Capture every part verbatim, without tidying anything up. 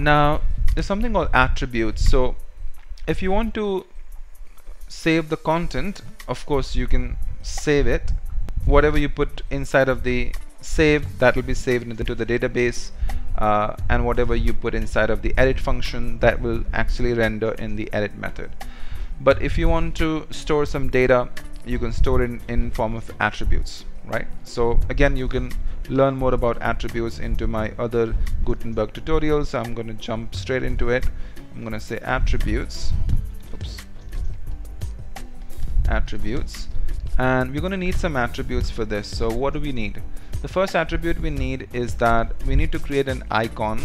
Now there's something called attributes. So if you want to save the content, of course you can save it. Whatever you put inside of the save, that will be saved into the database, uh, and whatever you put inside of the edit function, that will actually render in the edit method. But if you want to store some data, you can store it in, in form of attributes, right? So again, you can learn more about attributes into my other Gutenberg tutorials. So I'm going to jump straight into it. I'm going to say attributes. Oops. Attributes. And we're going to need some attributes for this. So what do we need? The first attribute we need is that we need to create an icon,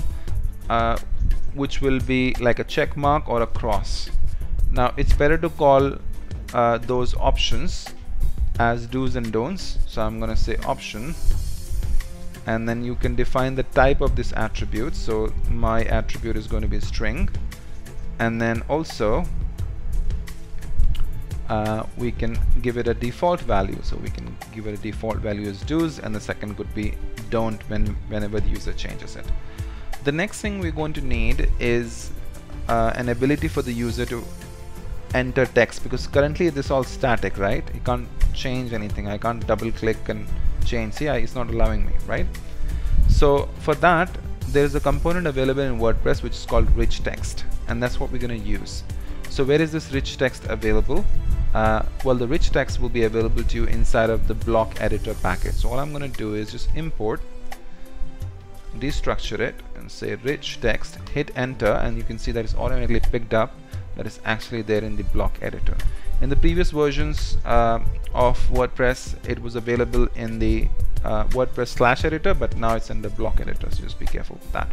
uh, which will be like a check mark or a cross. Now it's better to call uh, those options as do's and don'ts. So I'm going to say option, and then you can define the type of this attribute. So my attribute is going to be string, and then also uh, we can give it a default value. So we can give it a default value as do's, and the second could be don't when whenever the user changes it. The next thing we're going to need is uh, an ability for the user to enter text, because currently this is all static, right? You can't change anything. I can't double click and change. Yeah, it's not allowing me, right? So for that, there's a component available in WordPress which is called RichText, and that's what we're going to use. So where is this RichText available? Uh, well, the RichText will be available to you inside of the block editor package. So all I'm going to do is just import, destructure it, and say RichText, hit enter, and you can see that it's automatically picked up that is actually there in the block editor. In the previous versions uh, of WordPress, it was available in the uh, WordPress slash editor, but now it's in the block editor, so just be careful with that.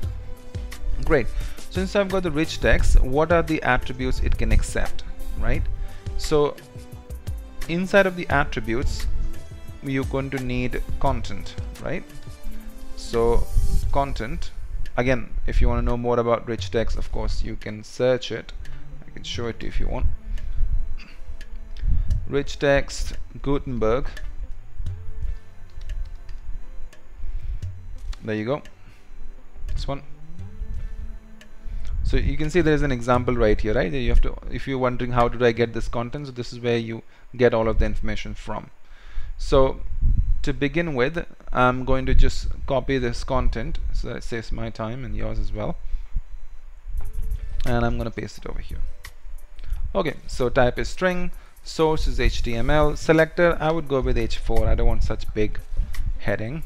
Great. Since I've got the RichText, what are the attributes it can accept, right? So inside of the attributes, you're going to need content, right? So content, again, if you want to know more about RichText, of course, you can search it. I can show it to you if you want. RichText Gutenberg. There you go. This one. So you can see there is an example right here, right? You have to, if you're wondering how did I get this content, so this is where you get all of the information from. So to begin with, I'm going to just copy this content so that it saves my time and yours as well, and I'm going to paste it over here. Okay. So type is string. Source is H T M L. Selector, I would go with H four. I don't want such big heading.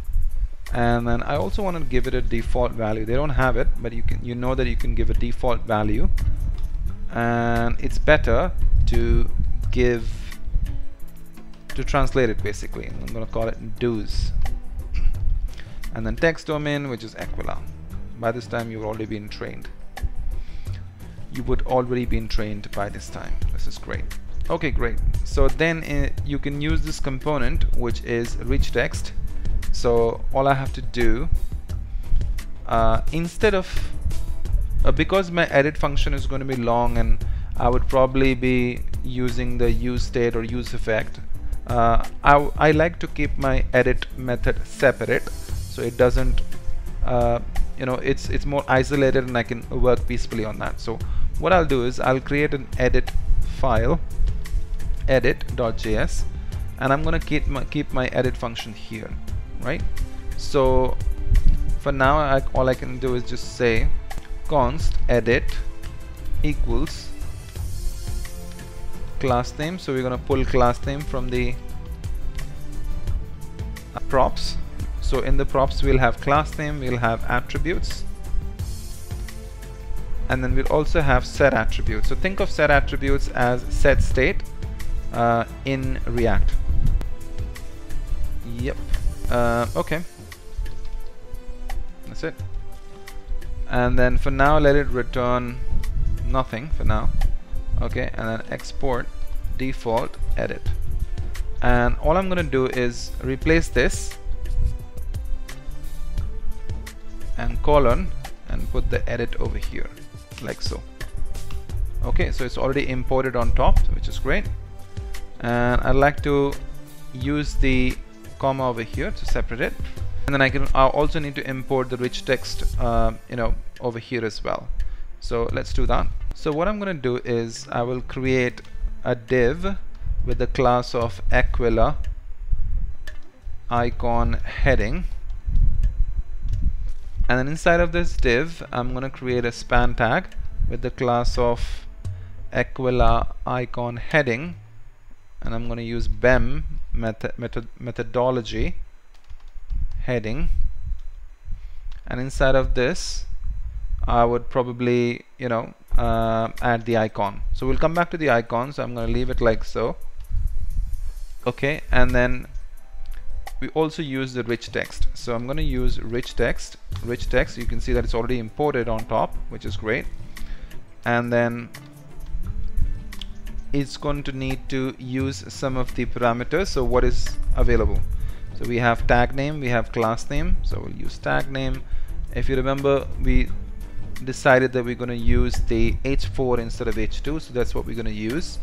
And then I also want to give it a default value. They don't have it, but you can, you know that you can give a default value. And it's better to give, to translate it basically. I'm going to call it do's. And then text domain, which is Aquila. By this time you've already been trained. You would already been trained by this time. This is great. Okay, great. So then uh, you can use this component, which is RichText. So all I have to do, uh, instead of uh, because my edit function is going to be long, and I would probably be using the useState or useEffect. Uh, I, I like to keep my edit method separate, so it doesn't, uh, you know, it's it's more isolated, and I can work peacefully on that. So what I'll do is I'll create an edit file. edit dot J S, and I'm gonna keep my keep my edit function here, right? So for now, I, all I can do is just say const edit equals class name. So we're gonna pull class name from the uh, props. So in the props, we'll have class name, we'll have attributes, and then we'll also have set attributes. So think of set attributes as set state. Uh, in React. Yep. Uh, okay. That's it. And then for now, let it return nothing for now. Okay. And then export default edit. And all I'm going to do is replace this and colon and put the edit over here, like so. Okay. So it's already imported on top, which is great. And I'd like to use the comma over here to separate it. And then I can I also need to import the rich text uh, you know, over here as well. So let's do that. So what I'm going to do is I will create a div with the class of Aquila icon heading, and then inside of this div I'm going to create a span tag with the class of Aquila icon heading, and I'm going to use B E M method, method methodology heading, and inside of this I would probably you know uh, add the icon. So we'll come back to the icon, so I'm going to leave it like so. Okay, and then we also use the rich text, so I'm going to use rich text rich text you can see that it's already imported on top, which is great. And then it's going to need to use some of the parameters, so what is available. So we have tag name, we have class name, so we'll use tag name. If you remember, we decided that we're going to use the H four instead of H two, so that's what we're going to use.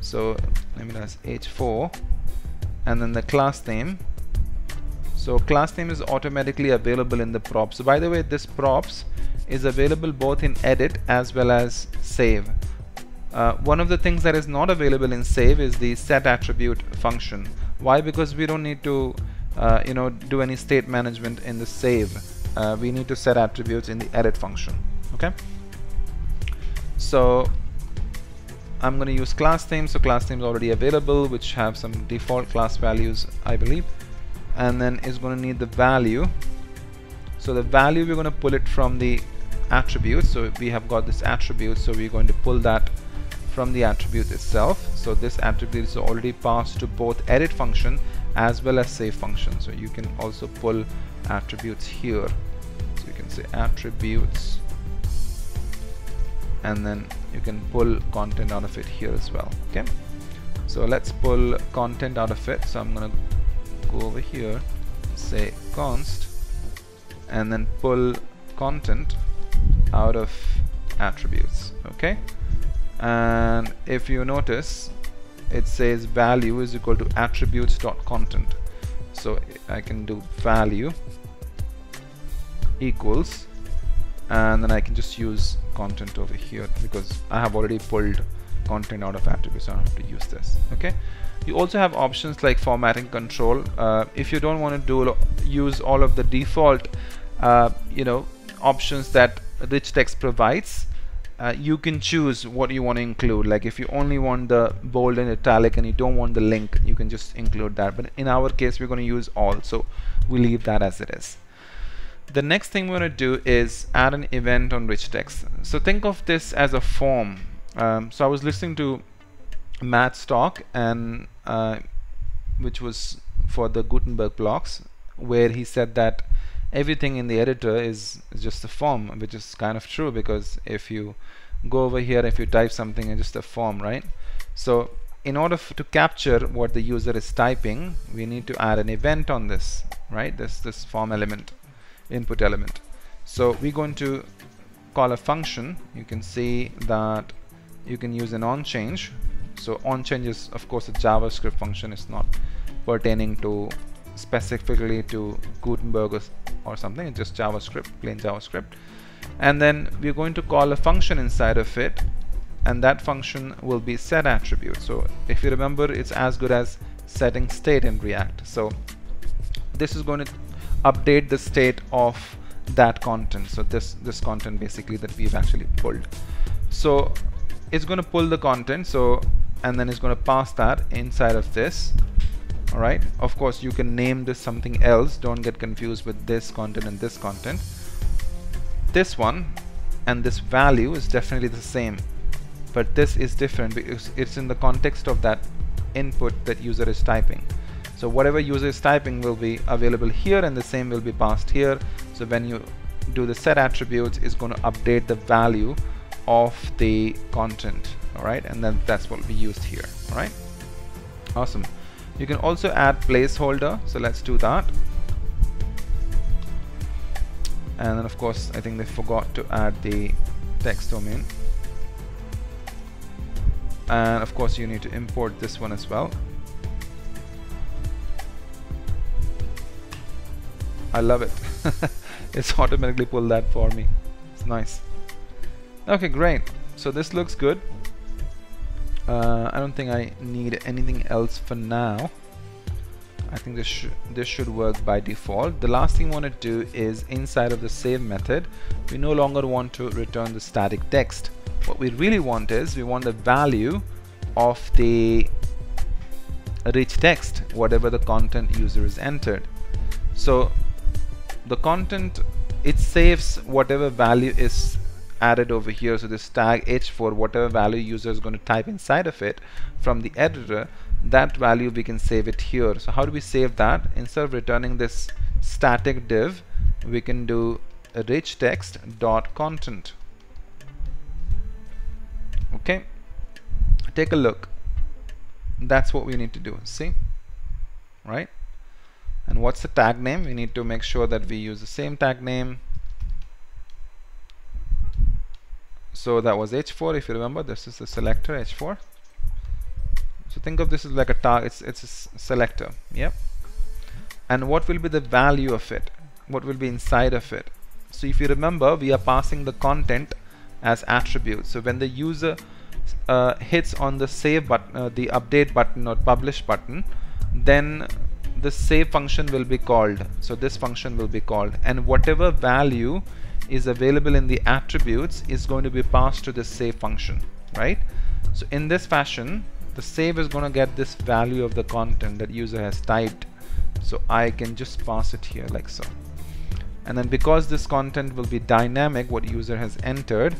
So let me ask H four, and then the class name. So class name is automatically available in the props. So by the way, this props is available both in edit as well as save. Uh, one of the things that is not available in save is the set attribute function. Why? Because we don't need to uh, you know do any state management in the save. Uh, we need to set attributes in the edit function. Okay, so I'm going to use class name. So class name is already available, which have some default class values, I believe, and then it's going to need the value. So the value we're going to pull it from the attribute. So we have got this attribute, so we're going to pull that from the attribute itself. So this attribute is already passed to both edit function as well as save function, so you can also pull attributes here. So you can say attributes, and then you can pull content out of it here as well. Okay, so let's pull content out of it. So I'm gonna go over here, say const, and then pull content out of attributes. Okay, and if you notice, it says value is equal to attributes.content. So I can do value equals, and then I can just use content over here because I have already pulled content out of attributes, so I don't have to use this. Okay, you also have options like formatting control. Uh, if you don't want to do use all of the default uh, you know options that RichText provides, Uh, you can choose what you want to include. Like if you only want the bold and italic and you don't want the link, you can just include that. But in our case, we're going to use all, so we leave that as it is. The next thing we're going to do is add an event on RichText. So think of this as a form. Um, so I was listening to Matt's talk, and uh, which was for the Gutenberg blocks, where he said that everything in the editor is, is just a form, which is kind of true, because if you go over here, if you type something, it's just a form, right? So in order to capture what the user is typing, we need to add an event on this, right? This this form element, input element. So we're going to call a function. You can see that you can use an onChange. So onChange is, of course, a JavaScript function. It's not pertaining to specifically to Gutenberg or, or something. It's just JavaScript, plain JavaScript. And then we're going to call a function inside of it, and that function will be set attribute. So if you remember, it's as good as setting state in React. So this is going to update the state of that content. So this this content basically that we've actually pulled. So it's going to pull the content, so and then it's going to pass that inside of this. Alright, of course you can name this something else, don't get confused with this content and this content. This one and this value is definitely the same, but this is different because it's in the context of that input that user is typing. So whatever user is typing will be available here, and the same will be passed here. So when you do the set attributes, it's going to update the value of the content. Alright, and then that's what will be used here. Alright, awesome. You can also add placeholder, so let's do that. And then of course I think they forgot to add the text domain, and of course you need to import this one as well. I love it. It's automatically pulled that for me. It's nice. Okay, great. So this looks good. Uh, I don't think I need anything else for now. I think this sh this should work by default. The last thing we want to do is inside of the save method, we no longer want to return the static text. What we really want is we want the value of the rich text, whatever the content user has entered. So the content, it saves whatever value is added over here. So this tag h for whatever value user is going to type inside of it from the editor, that value we can save it here. So how do we save that? Instead of returning this static div, we can do rich text dot content. Okay, take a look. That's what we need to do. See, right? And what's the tag name? We need to make sure that we use the same tag name. So that was H four. If you remember, this is the selector H four. So think of this as like a tag. It's it's a selector. Yep. And what will be the value of it? What will be inside of it? So if you remember, we are passing the content as attributes. So when the user uh, hits on the save button, uh, the update button or publish button, then the save function will be called. So this function will be called, and whatever value is available in the attributes is going to be passed to the save function, right? So in this fashion, the save is going to get this value of the content that user has typed. So I can just pass it here like so. And then because this content will be dynamic, what user has entered,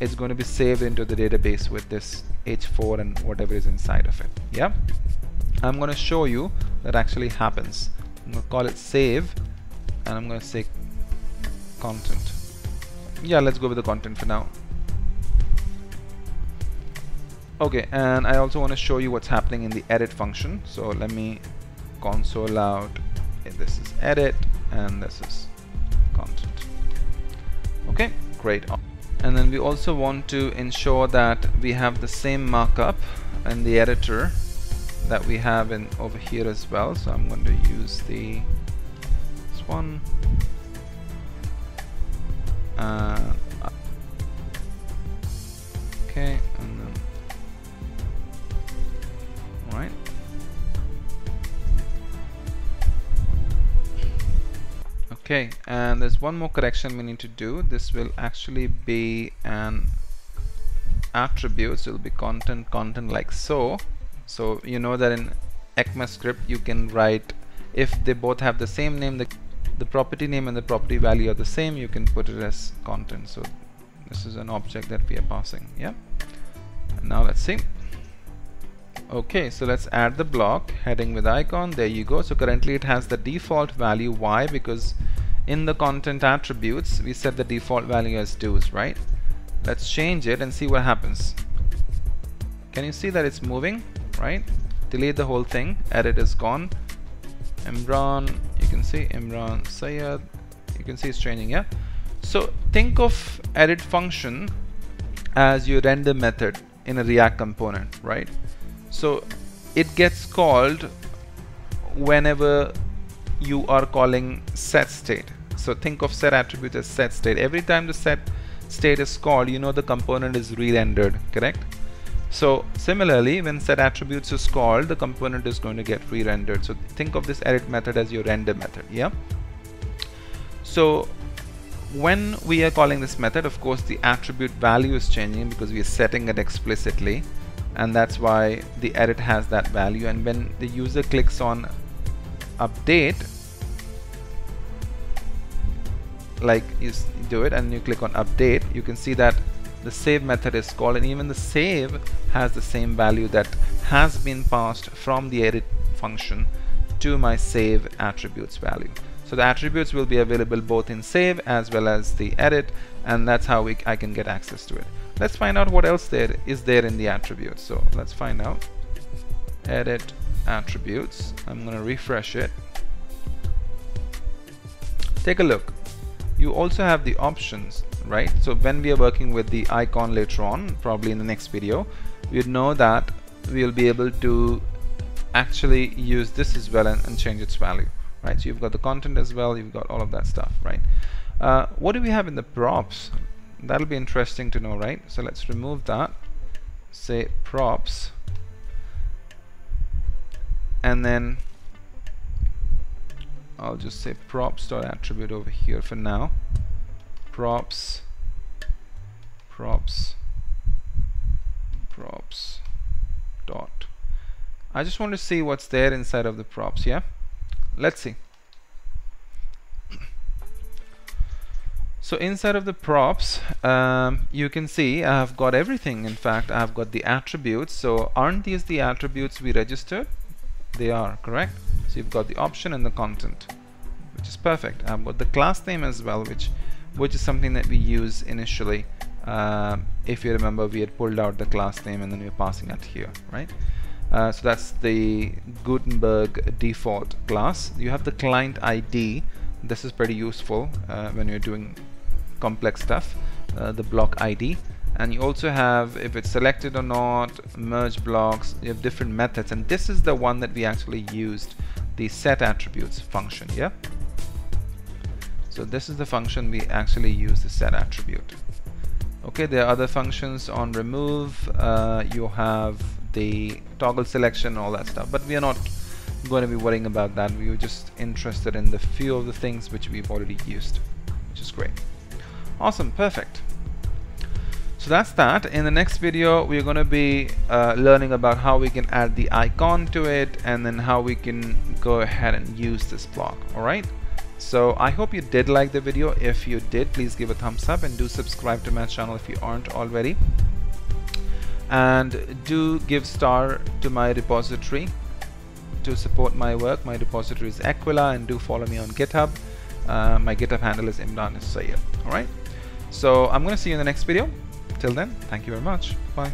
it's going to be saved into the database with this H four and whatever is inside of it. Yeah, I'm going to show you that actually happens. I'm going to call it save, and I'm going to say content. Yeah, let's go with the content for now. Okay, and I also want to show you what's happening in the edit function. So let me console out. This is edit and this is content. Okay, great. And then we also want to ensure that we have the same markup in the editor that we have in over here as well. So I'm going to use the this one. Uh, okay, and then all right. Okay, and there's one more correction we need to do. This will actually be an attribute, so it'll be content, content like so. So you know that in ECMAScript you can write, if they both have the same name, the the property name and the property value are the same, you can put it as content. So this is an object that we are passing. Yeah, and now let's see. Okay, so let's add the block heading with icon. There you go. So currently it has the default value. Why? Because in the content attributes we set the default value as dues, right? Let's change it and see what happens. Can you see that it's moving, right? Delete the whole thing. Edit is gone. Imran, you can see Imran Sayed, you can see it's changing. Yeah, so think of edit function as your render method in a React component, right? So it gets called whenever you are calling set state. So think of set attribute as set state. Every time the set state is called, you know the component is re-rendered, correct? So similarly, when set attributes is called, the component is going to get re-rendered. So think of this edit method as your render method. Yeah. So when we are calling this method, of course the attribute value is changing because we are setting it explicitly, and that's why the edit has that value. And when the user clicks on update, like you do it and you click on update, you can see that the save method is called, and even the save has the same value that has been passed from the edit function to my save attributes value. So the attributes will be available both in save as well as the edit, and that's how we, I can get access to it. Let's find out what else there is there in the attributes. So let's find out. Edit attributes. I'm going to refresh it. Take a look. You also have the options, right? So when we are working with the icon later on, probably in the next video, you'd know that we'll be able to actually use this as well and, and change its value. right? So you've got the content as well, you've got all of that stuff, right? Uh, what do we have in the props? That'll be interesting to know, right? So let's remove that, say props, and then I'll just say props.attribute over here for now. Props, props, props dot. I just want to see what's there inside of the props, yeah? Let's see. So inside of the props, um, you can see I've got everything. In fact, I've got the attributes. So aren't these the attributes we registered? They are, correct? So you've got the option and the content, which is perfect. I've got the class name as well, which which is something that we use initially. Uh, if you remember, we had pulled out the class name and then we were passing it here, right? Uh, so that's the Gutenberg default class. You have the client I D. This is pretty useful uh, when you're doing complex stuff, uh, the block I D. And you also have, if it's selected or not, merge blocks. You have different methods, and this is the one that we actually used, the set attributes function, yeah? So this is the function we actually use, the set attribute. Okay, there are other functions on remove. Uh, you have the toggle selection, all that stuff, but we are not going to be worrying about that. We were just interested in the few of the things which we've already used, which is great. Awesome, perfect. So that's that. In the next video, we're going to be uh, learning about how we can add the icon to it, and then how we can go ahead and use this block. All right. So I hope you did like the video. If you did, please give a thumbs up and do subscribe to my channel if you aren't already. And do give star to my repository to support my work. My repository is Aquila, and do follow me on GitHub. Uh, my GitHub handle is Imran Sayed. All right. So I'm going to see you in the next video. Till then, thank you very much. Bye.